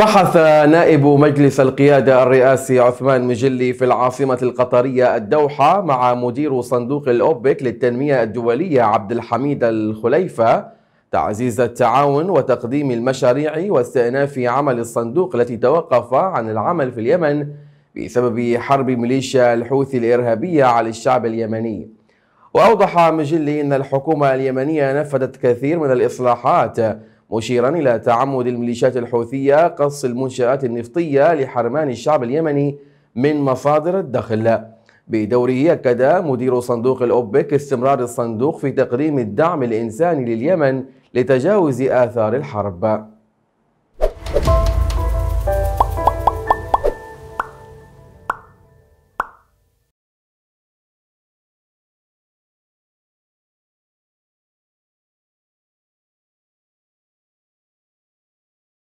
بحث نائب مجلس القيادة الرئاسي عثمان مجلي في العاصمة القطرية الدوحة مع مدير صندوق الأوبك للتنمية الدولية عبد الحميد الخليفة تعزيز التعاون وتقديم المشاريع واستئناف عمل الصندوق التي توقف عن العمل في اليمن بسبب حرب ميليشيا الحوثي الإرهابية على الشعب اليمني. وأوضح مجلي أن الحكومة اليمنية نفذت كثير من الإصلاحات، مشيرا إلى تعمد الميليشيات الحوثية قص المنشآت النفطية لحرمان الشعب اليمني من مصادر الدخل. بدوره أكد مدير صندوق الأوبك استمرار الصندوق في تقديم الدعم الإنساني لليمن لتجاوز آثار الحرب.